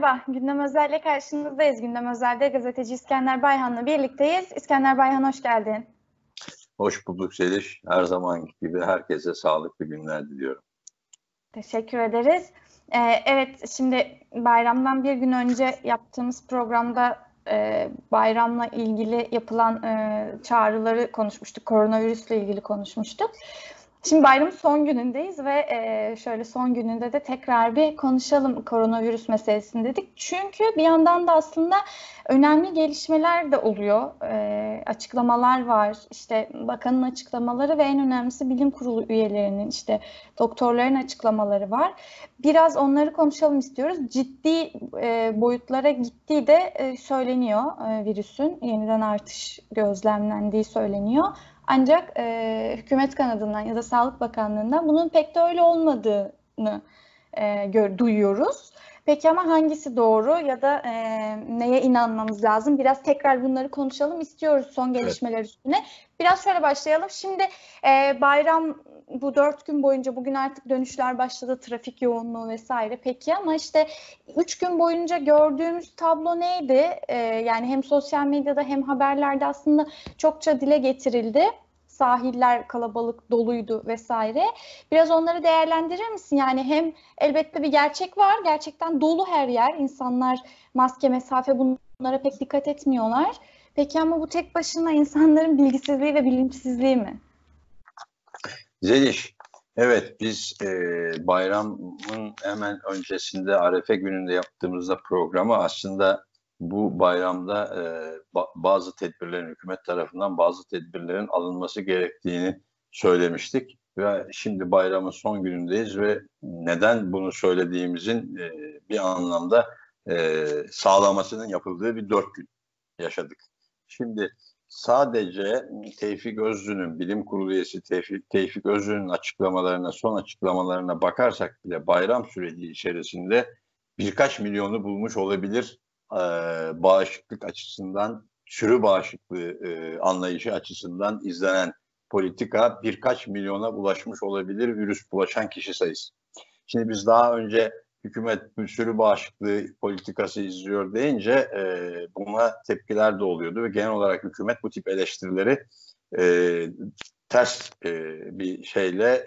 Merhaba, Gündem Özel'le karşınızdayız. Gündem Özel'de gazeteci İskender Bayhan'la birlikteyiz. İskender Bayhan, hoş geldin. Hoş bulduk Seliş. Her zamanki gibi herkese sağlıklı günler diliyorum. Teşekkür ederiz. Evet, şimdi bayramdan bir gün önce yaptığımız programda bayramla ilgili yapılan çağrıları konuşmuştuk. Koronavirüsle ilgili konuşmuştuk. Şimdi bayramın son günündeyiz ve şöyle son gününde de tekrar bir konuşalım koronavirüs meselesini dedik. Çünkü bir yandan da aslında önemli gelişmeler de oluyor. Açıklamalar var, işte bakanın açıklamaları ve en önemlisi bilim kurulu üyelerinin, işte doktorların açıklamaları var. Biraz onları konuşalım istiyoruz. Ciddi boyutlara gittiği de söyleniyor virüsün. Yeniden artış gözlemlendiği söyleniyor. Ancak hükümet kanadından ya da Sağlık Bakanlığı'ndan bunun pek de öyle olmadığını duyuyoruz. Peki ama hangisi doğru ya da neye inanmamız lazım? Biraz tekrar bunları konuşalım istiyoruz son gelişmeler üstüne. Biraz şöyle başlayalım. Şimdi bayram bu 4 gün boyunca, bugün artık dönüşler başladı, trafik yoğunluğu vesaire. Peki ama işte 3 gün boyunca gördüğümüz tablo neydi? Yani hem sosyal medyada hem haberlerde aslında çokça dile getirildi. Sahiller kalabalık, doluydu vesaire. Biraz onları değerlendirir misin? Yani hem elbette bir gerçek var. Gerçekten dolu her yer. İnsanlar maske, mesafe, bunlara pek dikkat etmiyorlar. Peki ama bu tek başına insanların bilgisizliği ve bilinçsizliği mi? Zeliş, evet biz bayramın hemen öncesinde Arefe gününde yaptığımızda programı aslında bu bayramda bazı tedbirlerin, hükümet tarafından bazı tedbirlerin alınması gerektiğini söylemiştik. Ve şimdi bayramın son günündeyiz ve neden bunu söylediğimizin bir anlamda sağlamasının yapıldığı bir 4 gün yaşadık. Şimdi sadece Tevfik Özlü'nün, bilim kurulu üyesi Tevfik Özlü'nün açıklamalarına, son açıklamalarına bakarsak bile bayram süreci içerisinde birkaç milyonu bulmuş olabilir. Bağışıklık açısından, sürü bağışıklığı anlayışı açısından izlenen politika birkaç milyona ulaşmış olabilir virüs bulaşan kişi sayısı. Şimdi biz daha önce hükümet bir sürü bağışıklığı politikası izliyor deyince buna tepkiler de oluyordu ve genel olarak hükümet bu tip eleştirileri ters bir şeyle,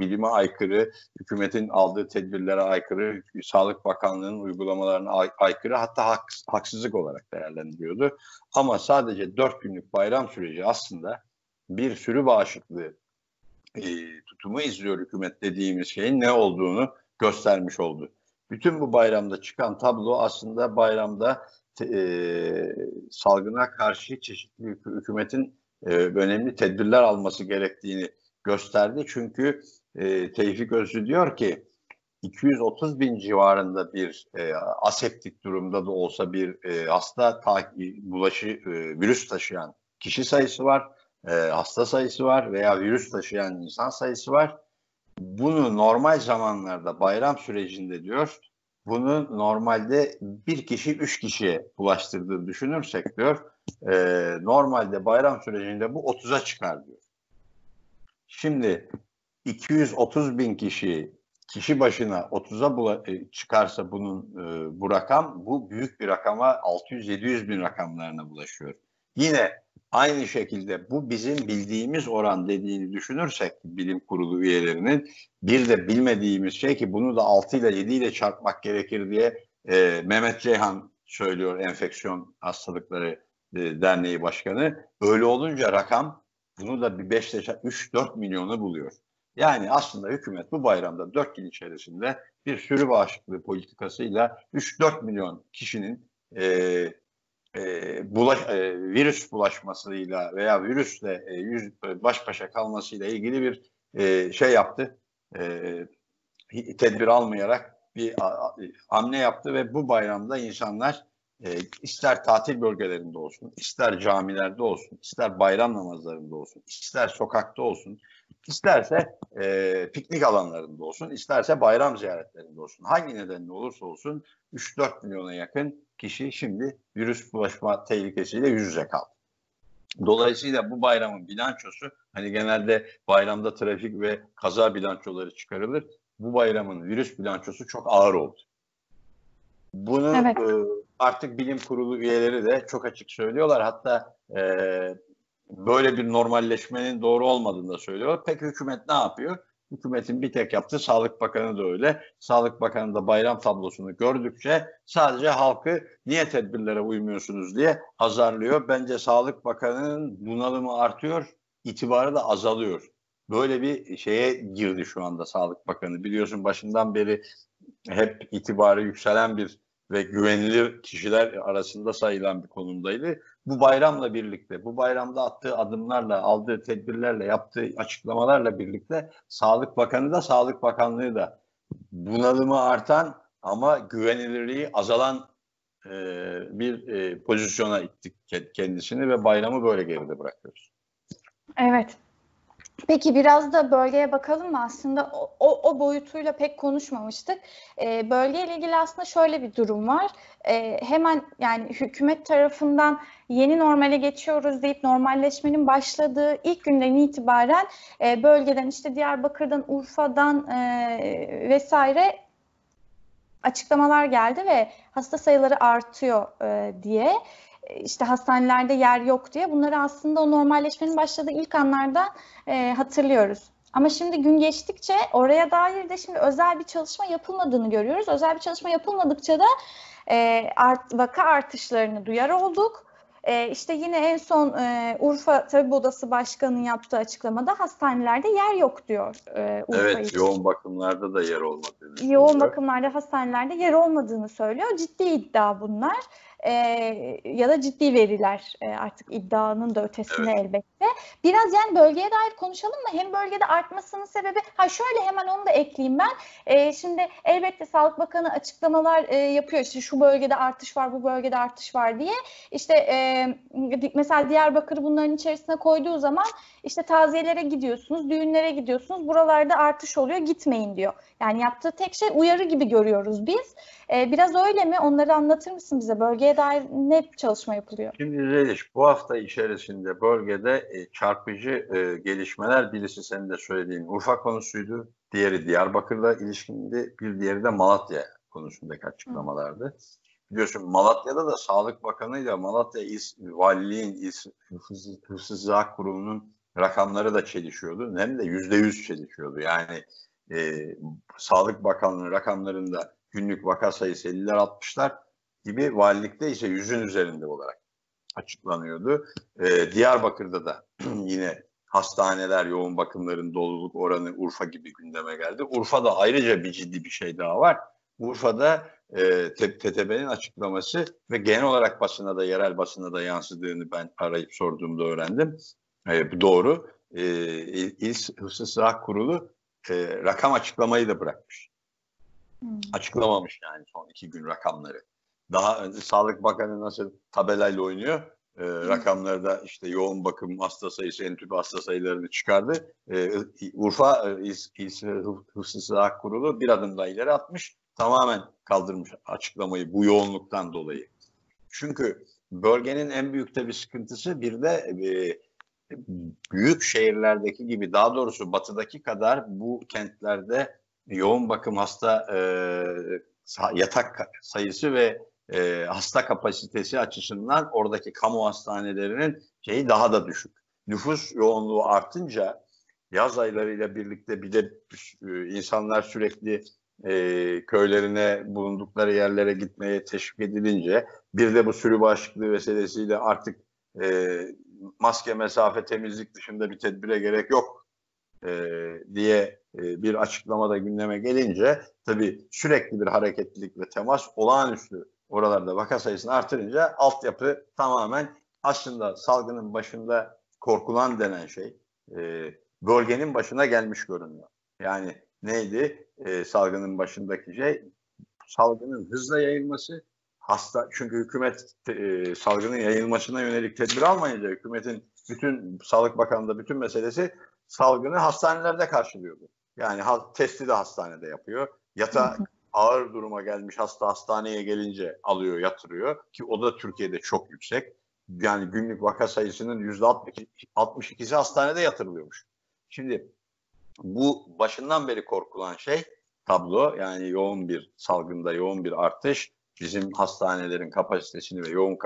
bilime aykırı, hükümetin aldığı tedbirlere aykırı, Sağlık Bakanlığı'nın uygulamalarına aykırı, hatta haksızlık olarak değerlendiriyordu. Ama sadece 4 günlük bayram süreci aslında bir sürü bağışıklığı tutumu izliyor hükümet dediğimiz şeyin ne olduğunu göstermiş oldu. Bütün bu bayramda çıkan tablo aslında bayramda salgına karşı çeşitli hükümetin önemli tedbirler alması gerektiğini gösterdi. Çünkü Tevfik Özlü diyor ki 230 bin civarında bir aseptik durumda da olsa bir hasta virüs taşıyan kişi sayısı var, hasta sayısı var veya virüs taşıyan insan sayısı var. Bunu normal zamanlarda, bayram sürecinde diyor, bunu normalde bir kişi 3 kişiye bulaştırdığını düşünürsek diyor, normalde bayram sürecinde bu 30'a çıkar diyor. Şimdi 230 bin kişi başına 30'a çıkarsa bunun bu rakam, bu büyük bir rakama, 600-700 bin rakamlarına bulaşıyor. Yine aynı şekilde bu bizim bildiğimiz oran dediğini düşünürsek bilim kurulu üyelerinin, bir de bilmediğimiz şey ki bunu da 6 ile 7 ile çarpmak gerekir diye Mehmet Ceyhan söylüyor, Enfeksiyon Hastalıkları Derneği Başkanı. Öyle olunca rakam bunu da bir 5 ile 3-4 milyonu buluyor. Yani aslında hükümet bu bayramda 4 gün içerisinde bir sürü bağışıklığı politikasıyla 3-4 milyon kişinin virüs bulaşmasıyla veya virüsle baş başa kalmasıyla ilgili bir şey yaptı, tedbir almayarak bir hamle yaptı ve bu bayramda insanlar ister tatil bölgelerinde olsun, ister camilerde olsun, ister bayram namazlarında olsun, ister sokakta olsun, isterse piknik alanlarında olsun, isterse bayram ziyaretlerinde olsun, hangi nedenle olursa olsun 3-4 milyona yakın kişi şimdi virüs bulaşma tehlikesiyle yüz yüze kaldı. Dolayısıyla bu bayramın bilançosu, hani genelde bayramda trafik ve kaza bilançoları çıkarılır, bu bayramın virüs bilançosu çok ağır oldu. Bunu evet, artık bilim kurulu üyeleri de çok açık söylüyorlar. Hatta böyle bir normalleşmenin doğru olmadığını da söylüyorlar. Peki hükümet ne yapıyor? Hükümetin bir tek yaptığı, Sağlık Bakanı da öyle. Sağlık Bakanı da bayram tablosunu gördükçe sadece halkı niye tedbirlere uymuyorsunuz diye azarlıyor. Bence Sağlık Bakanı'nın bunalımı artıyor, itibarı da azalıyor. Böyle bir şeye girdi şu anda Sağlık Bakanı. Biliyorsun başından beri hep itibarı yükselen bir ve güvenilir kişiler arasında sayılan bir konumdaydı. Bu bayramla birlikte, bu bayramda attığı adımlarla, aldığı tedbirlerle, yaptığı açıklamalarla birlikte Sağlık Bakanı da, Sağlık Bakanlığı da bunalımı artan ama güvenilirliği azalan bir pozisyona ittik kendisini ve bayramı böyle geride bırakıyoruz. Evet. Peki biraz da bölgeye bakalım mı? Aslında o boyutuyla pek konuşmamıştık. Bölgeyle ilgili aslında şöyle bir durum var. Hemen yani hükümet tarafından yeni normale geçiyoruz deyip normalleşmenin başladığı ilk günden itibaren bölgeden, işte Diyarbakır'dan, Urfa'dan vesaire açıklamalar geldi ve hasta sayıları artıyor diye. İşte hastanelerde yer yok diye. Bunları aslında o normalleşmenin başladığı ilk anlarda hatırlıyoruz. Ama şimdi gün geçtikçe oraya dair de şimdi özel bir çalışma yapılmadığını görüyoruz. Özel bir çalışma yapılmadıkça da vaka artışlarını duyar olduk. İşte yine en son Urfa Tabibu Odası Başkanı'nın yaptığı açıklamada hastanelerde yer yok diyor. Urfa evet için. Yoğun bakımlarda da yer olmadığını söylüyor. Yoğun bakımlarda, hastanelerde yer olmadığını söylüyor. Ciddi iddia bunlar. Ya da ciddi veriler artık iddianın da ötesine evet, elbette. Biraz yani bölgeye dair konuşalım mı? Hem bölgede artmasının sebebi, şöyle hemen onu da ekleyeyim ben. Şimdi elbette Sağlık Bakanı açıklamalar yapıyor. İşte şu bölgede artış var, bu bölgede artış var diye. İşte mesela Diyarbakır'ı bunların içerisine koyduğu zaman işte taziyelere gidiyorsunuz, düğünlere gidiyorsunuz, buralarda artış oluyor, gitmeyin diyor. Yani yaptığı tek şey uyarı gibi görüyoruz biz. Biraz öyle mi? Onları anlatır mısın bize? Bölgeye dair ne çalışma yapılıyor? Şimdi Zeliş, bu hafta içerisinde bölgede çarpıcı gelişmeler, birisi senin de söylediğin Urfa konusuydu. Diğeri Diyarbakır'la ilişkindi. Bir diğeri de Malatya konusundaki açıklamalardı. Biliyorsun Malatya'da da Sağlık Bakanı ile Malatya Valiliğin Hıfzıssıhha Kurumu'nun rakamları da çelişiyordu. Hem de %100 çelişiyordu. Yani Sağlık Bakanlığı rakamlarında günlük vaka sayısı 50'ler 60'lar gibi, valilikte ise 100'ün üzerinde olarak açıklanıyordu. Diyarbakır'da da yine hastaneler, yoğun bakımların doluluk oranı Urfa gibi gündeme geldi. Urfa'da ayrıca bir ciddi bir şey daha var. Urfa'da TTB'nin açıklaması ve genel olarak basına da, yerel basına da yansıdığını ben arayıp sorduğumda öğrendim. Doğru. İl Hıfzıssıhha Kurulu rakam açıklamayı da bırakmış. Açıklamamış yani son 2 gün rakamları. Daha önce Sağlık Bakanı nasıl tabelayla oynuyor? Rakamlarda işte yoğun bakım hasta sayısı, entübe hasta sayılarını çıkardı. Urfa Hıfzıssıhha Kurulu bir adım daha ileri atmış. Tamamen kaldırmış açıklamayı bu yoğunluktan dolayı. Çünkü bölgenin en büyük tabii sıkıntısı, bir de büyük şehirlerdeki gibi, daha doğrusu batıdaki kadar bu kentlerde yoğun bakım hasta yatak sayısı ve hasta kapasitesi açısından oradaki kamu hastanelerinin şeyi daha da düşük. Nüfus yoğunluğu artınca yaz aylarıyla birlikte bir de insanlar sürekli köylerine, bulundukları yerlere gitmeye teşvik edilince, bir de bu sürü bağışıklığı vesilesiyle artık maske, mesafe, temizlik dışında bir tedbire gerek yok diye bir açıklamada gündeme gelince, tabii sürekli bir hareketlilik ve temas olağanüstü oralarda vaka sayısını artırınca altyapı tamamen, aslında salgının başında korkulan denen şey bölgenin başına gelmiş görünüyor. Yani neydi salgının başındaki şey? Salgının hızla yayılması, hasta, çünkü hükümet salgının yayılmasına yönelik tedbir almayınca hükümetin bütün, Sağlık Bakanlığı'nda bütün meselesi salgını hastanelerde karşılıyordu. Yani testi de hastanede yapıyor. Yatağa ağır duruma gelmiş hasta hastaneye gelince alıyor, yatırıyor ki o da Türkiye'de çok yüksek. Yani günlük vaka sayısının %62'si hastanede yatırılıyormuş. Şimdi bu başından beri korkulan şey, tablo, yani yoğun bir salgında yoğun bir artış bizim hastanelerin kapasitesini ve yoğun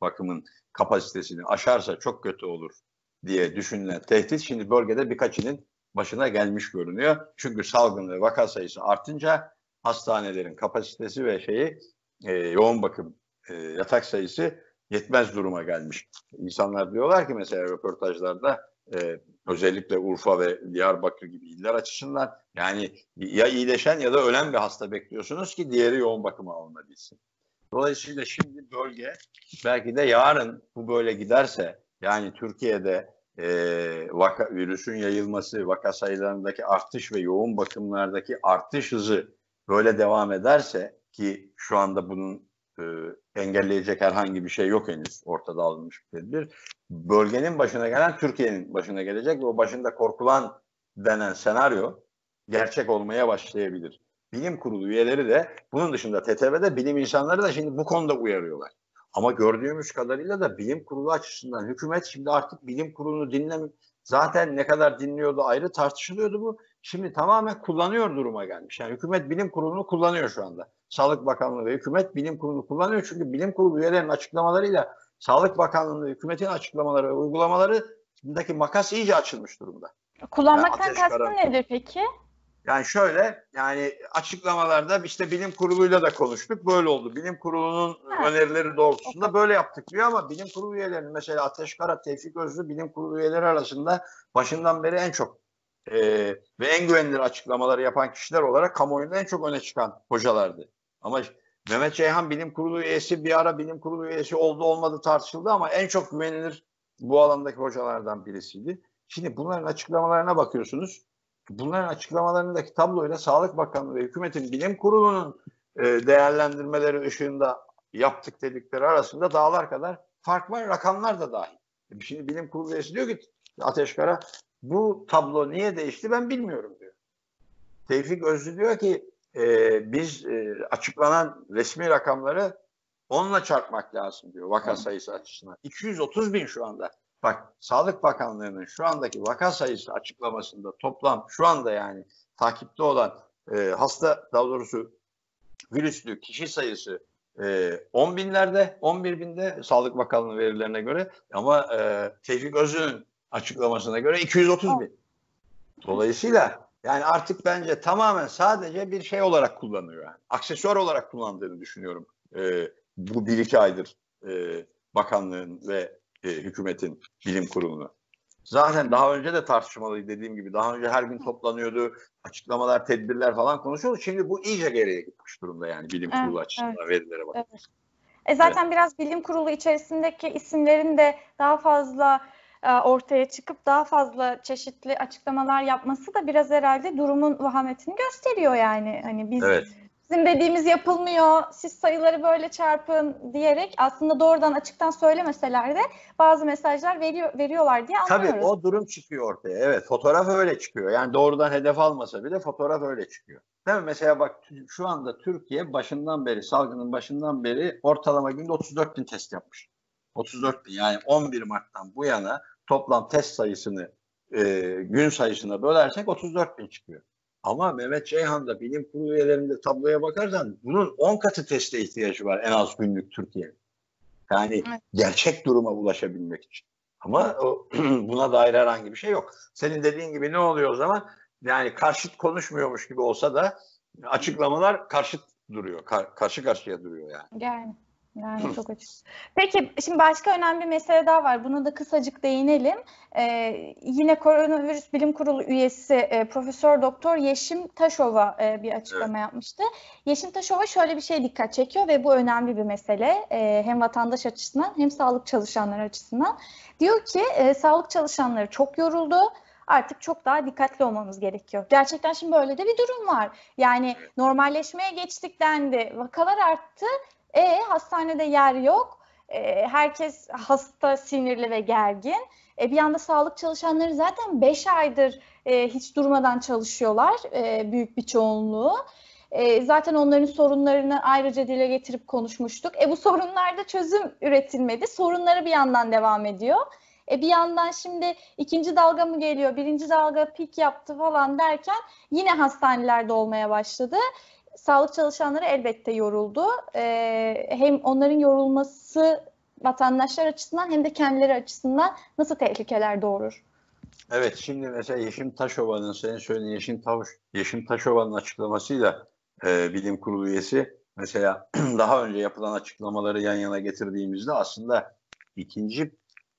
bakımın kapasitesini aşarsa çok kötü olur diye düşünülen tehdit şimdi bölgede birkaçının başına gelmiş görünüyor. Çünkü salgın ve vaka sayısı artınca hastanelerin kapasitesi ve yoğun bakım yatak sayısı yetmez duruma gelmiş. İnsanlar diyorlar ki mesela röportajlarda özellikle Urfa ve Diyarbakır gibi iller açısından yani ya iyileşen ya da ölen bir hasta bekliyorsunuz ki diğeri yoğun bakıma alınabilsin. Dolayısıyla şimdi bölge belki de yarın bu böyle giderse yani Türkiye'de virüsün yayılması, vaka sayılarındaki artış ve yoğun bakımlardaki artış hızı böyle devam ederse ki şu anda bunun engelleyecek herhangi bir şey yok henüz, ortada alınmış bir tedbir. Bölgenin başına gelen Türkiye'nin başına gelecek ve o başında korkulan denen senaryo gerçek olmaya başlayabilir. Bilim kurulu üyeleri de bunun dışında TTB'de bilim insanları da şimdi bu konuda uyarıyorlar. Ama gördüğümüz kadarıyla da bilim kurulu açısından hükümet şimdi artık bilim kurulunu dinlemiyor. Zaten ne kadar dinliyordu ayrı tartışılıyordu bu. Şimdi tamamen kullanıyor duruma gelmiş. Yani hükümet bilim kurulunu kullanıyor şu anda. Sağlık Bakanlığı ve hükümet bilim kurulunu kullanıyor. Çünkü bilim kurulu üyelerinin açıklamalarıyla Sağlık Bakanlığı ve hükümetin açıklamaları ve uygulamalarındaki makas iyice açılmış durumda. Kullanmaktan yani kastın nedir peki? Yani şöyle, yani açıklamalarda işte bilim kuruluyla da konuştuk, böyle oldu. Bilim kurulunun önerileri doğrultusunda böyle yaptık diyor ama bilim kurulu üyelerinin mesela Ateş Kara, Tevfik Özlü bilim kurulu üyeleri arasında başından beri en çok ve en güvenilir açıklamaları yapan kişiler olarak kamuoyunda en çok öne çıkan hocalardı. Ama Mehmet Ceyhan bilim kurulu üyesi, bir ara bilim kurulu üyesi oldu olmadı tartışıldı ama en çok güvenilir bu alandaki hocalardan birisiydi. Şimdi bunların açıklamalarına bakıyorsunuz. Bunların açıklamalarındaki tabloyla Sağlık Bakanlığı ve hükümetin bilim kurulunun değerlendirmeleri ışığında yaptık dedikleri arasında dağlar kadar fark var, rakamlar da dahil. Şimdi bilim kurulu üyesi diyor ki Ateş Kara, bu tablo niye değişti ben bilmiyorum diyor. Tevfik Özlü diyor ki biz açıklanan resmi rakamları onunla çarpmak lazım diyor vaka sayısı açısından. 230 bin şu anda. Bak Sağlık Bakanlığı'nın şu andaki vaka sayısı açıklamasında toplam şu anda yani takipte olan hasta daha doğrusu virüslü kişi sayısı 10 binlerde 11 binde Sağlık Bakanlığı verilerine göre ama Tevfik Özlü'nün açıklamasına göre 230 bin. Dolayısıyla yani artık bence tamamen sadece bir şey olarak kullanıyor. Yani. Aksesuar olarak kullandığını düşünüyorum bu 1-2 aydır bakanlığın ve hükümetin bilim kurulunu. Zaten daha önce de tartışmalıydı dediğim gibi. Daha önce her gün toplanıyordu. Açıklamalar, tedbirler falan konuşuyordu. Şimdi bu iyice geriye gitmiş durumda yani bilim kurulu açısından verilere bak. Evet. Zaten biraz bilim kurulu içerisindeki isimlerin de daha fazla ortaya çıkıp daha fazla çeşitli açıklamalar yapması da biraz herhalde durumun vahametini gösteriyor yani. Hani biz bizim dediğimiz yapılmıyor, siz sayıları böyle çarpın diyerek aslında doğrudan açıktan söylemeseler de bazı mesajlar veriyorlar diye anlıyoruz. Tabii o durum çıkıyor ortaya. Evet, fotoğraf öyle çıkıyor. Yani doğrudan hedef almasa bile fotoğraf öyle çıkıyor. Değil mi? Mesela bak şu anda Türkiye başından beri, salgının başından beri ortalama günde 34 bin test yapmış. 34 bin yani 11 Mart'tan bu yana toplam test sayısını gün sayısına bölersek 34 bin çıkıyor. Ama Mehmet Ceyhan'da bilim kurulu üyelerinde tabloya bakarsan bunun 10 katı teste ihtiyacı var en az günlük Türkiye'nin. Yani gerçek duruma ulaşabilmek için. Ama buna dair herhangi bir şey yok. Senin dediğin gibi ne oluyor o zaman? Yani karşıt konuşmuyormuş gibi olsa da açıklamalar karşıt duruyor. Karşı karşıya duruyor yani. Yani çok açık. Peki şimdi başka önemli mesele daha var. Buna da kısacık değinelim. Yine Koronavirüs Bilim Kurulu üyesi Profesör Doktor Yeşim Taşova bir açıklama yapmıştı. Yeşim Taşova şöyle bir şeye dikkat çekiyor ve bu önemli bir mesele. Hem vatandaş açısından hem sağlık çalışanları açısından. Diyor ki sağlık çalışanları çok yoruldu. Artık çok daha dikkatli olmamız gerekiyor. Gerçekten şimdi böyle de bir durum var. Yani normalleşmeye geçtik dendi. Vakalar arttı. Hastanede yer yok. Herkes hasta, sinirli ve gergin. Bir yanda sağlık çalışanları zaten 5 aydır hiç durmadan çalışıyorlar. Büyük bir çoğunluğu. Zaten onların sorunlarını ayrıca dile getirip konuşmuştuk. Bu sorunlarda çözüm üretilmedi. Sorunları bir yandan devam ediyor. Bir yandan şimdi ikinci dalga mı geliyor, birinci dalga pik yaptı falan derken yine hastanelerde olmaya başladı. sağlık çalışanları elbette yoruldu. Hem onların yorulması vatandaşlar açısından hem de kendileri açısından nasıl tehlikeler doğurur? Evet, şimdi mesela Yeşim Taşova'nın, senin söylediğin Yeşim Taşova'nın açıklamasıyla bilim kurulu üyesi, mesela daha önce yapılan açıklamaları yan yana getirdiğimizde aslında ikinci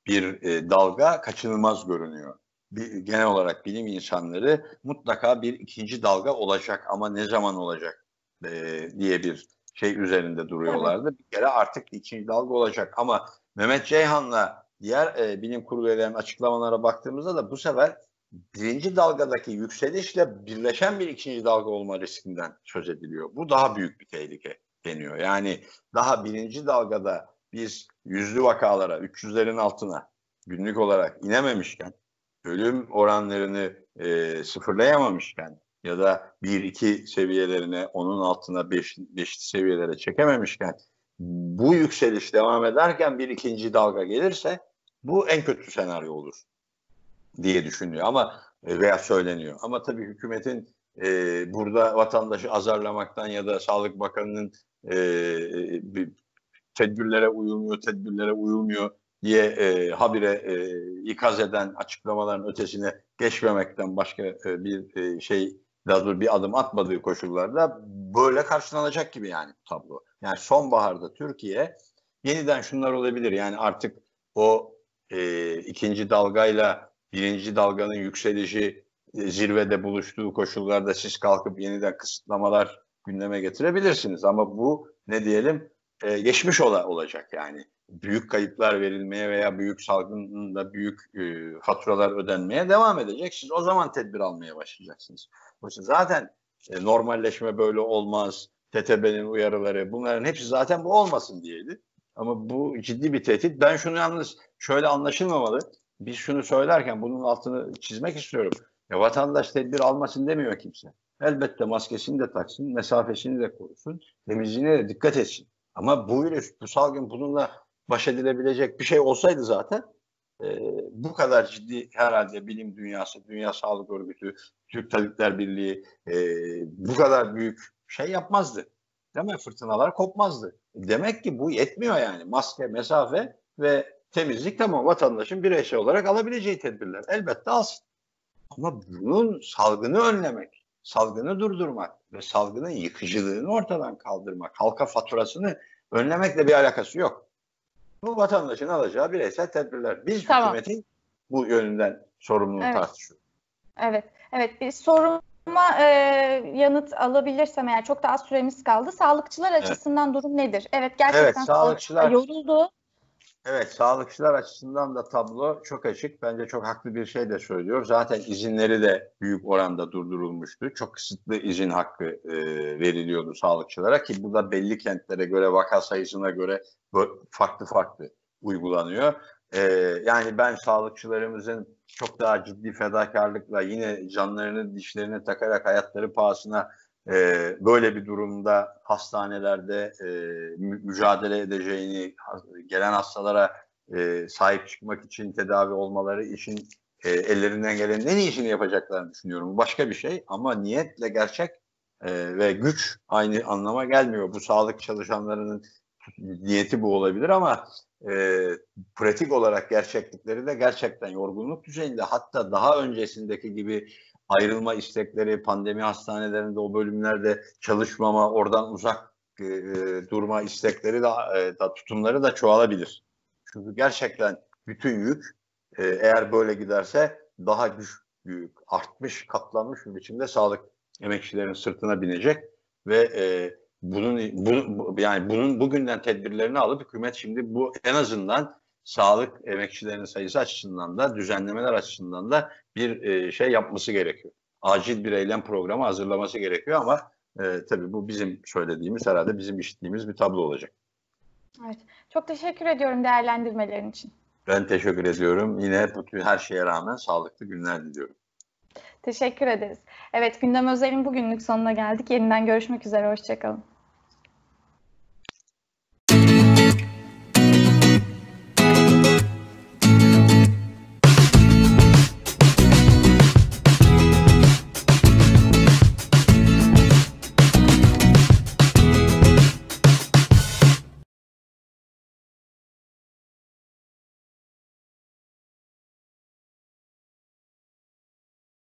bir dalga kaçınılmaz görünüyor. Genel olarak bilim insanları mutlaka bir ikinci dalga olacak ama ne zaman olacak diye bir şey üzerinde duruyorlardı. Evet. Bir kere artık ikinci dalga olacak ama Mehmet Ceyhan'la diğer bilim kurulu üyelerinin açıklamalara baktığımızda da bu sefer birinci dalgadaki yükselişle birleşen bir ikinci dalga olma riskinden söz ediliyor. Bu daha büyük bir tehlike deniyor. Yani daha birinci dalgada biz yüzlü vakalara, 300'lerin altına günlük olarak inememişken, ölüm oranlarını sıfırlayamamışken ya da 1-2 seviyelerine, onun altına 5 seviyelere çekememişken, bu yükseliş devam ederken bir ikinci dalga gelirse bu en kötü senaryo olur diye düşünüyor ama veya söyleniyor. Ama tabii hükümetin burada vatandaşı azarlamaktan ya da Sağlık Bakanı'nın tedbirlere uyulmuyor diye habire ikaz eden açıklamaların ötesine geçmemekten başka bir adım atmadığı koşullarda böyle karşılanacak gibi yani tablo. Yani sonbaharda Türkiye yeniden şunlar olabilir. Yani artık o ikinci dalgayla birinci dalganın yükselişi zirvede buluştuğu koşullarda siz kalkıp yeniden kısıtlamalar gündeme getirebilirsiniz. Ama bu ne diyelim geçmiş olacak yani. Büyük kayıplar verilmeye veya büyük salgında büyük faturalar ödenmeye devam edecek. Siz o zaman tedbir almaya başlayacaksınız. Zaten normalleşme böyle olmaz. TTB'nin uyarıları, bunların hepsi zaten bu olmasın diyeydi. Ama bu ciddi bir tehdit. Ben şunu yalnız şöyle anlaşılmamalı. Biz şunu söylerken bunun altını çizmek istiyorum. Ya vatandaş tedbir almasın demiyor kimse. Elbette maskesini de taksın, mesafesini de korusun, temizliğine de dikkat etsin. Ama bu virüs, bu salgın bununla baş edilebilecek bir şey olsaydı zaten bu kadar ciddi herhalde bilim dünyası, Dünya Sağlık Örgütü, Türk Tabipler Birliği bu kadar büyük şey yapmazdı. Değil mi? Fırtınalar kopmazdı. Demek ki bu yetmiyor yani. Maske, mesafe ve temizlik tamam vatandaşın bireysel olarak alabileceği tedbirler. Elbette alsın. Ama bunun salgını önlemek, salgını durdurmak ve salgının yıkıcılığını ortadan kaldırmak, halka faturasını önlemekle bir alakası yok. Bu vatandaşın alacağı bireysel tedbirler. Biz hükümetin bu yönünden sorumluluğunu tartışıyoruz. Evet. Bir soruma yanıt alabilirsem eğer, çok daha az süremiz kaldı. Sağlıkçılar açısından durum nedir? Evet, gerçekten sağlıkçılar yoruldu. Evet, sağlıkçılar açısından da tablo çok açık. Bence çok haklı bir şey de söylüyor. Zaten izinleri de büyük oranda durdurulmuştu. Çok kısıtlı izin hakkı veriliyordu sağlıkçılara ki bu da belli kentlere göre, vaka sayısına göre farklı farklı uygulanıyor. Yani ben sağlıkçılarımızın çok daha ciddi fedakarlıkla, yine canlarını dişlerine takarak hayatları pahasına böyle bir durumda hastanelerde mücadele edeceğini, gelen hastalara sahip çıkmak için, tedavi olmaları için ellerinden gelenin en iyisini yapacaklarını düşünüyorum. Başka bir şey ama niyetle gerçek ve güç aynı anlama gelmiyor. Bu sağlık çalışanlarının niyeti bu olabilir ama pratik olarak gerçeklikleri de gerçekten yorgunluk düzeyinde, hatta daha öncesindeki gibi ayrılma istekleri, pandemi hastanelerinde o bölümlerde çalışmama, oradan uzak durma istekleri de tutumları da çoğalabilir. Çünkü gerçekten bütün yük eğer böyle giderse daha büyük, artmış, katlanmış bir biçimde sağlık emekçilerin sırtına binecek ve bunun bugünden tedbirlerini alıp hükümet şimdi bu en azından sağlık emekçilerinin sayısı açısından da, düzenlemeler açısından da bir şey yapması gerekiyor. Acil bir eylem programı hazırlaması gerekiyor ama tabii bu bizim söylediğimiz, herhalde bizim işittiğimiz bir tablo olacak. Evet. Çok teşekkür ediyorum değerlendirmelerin için. Ben teşekkür ediyorum. Yine bütün her şeye rağmen sağlıklı günler diliyorum. Teşekkür ederiz. Evet, Gündem Özel'in bugünlük sonuna geldik. Yeniden görüşmek üzere. Hoşçakalın.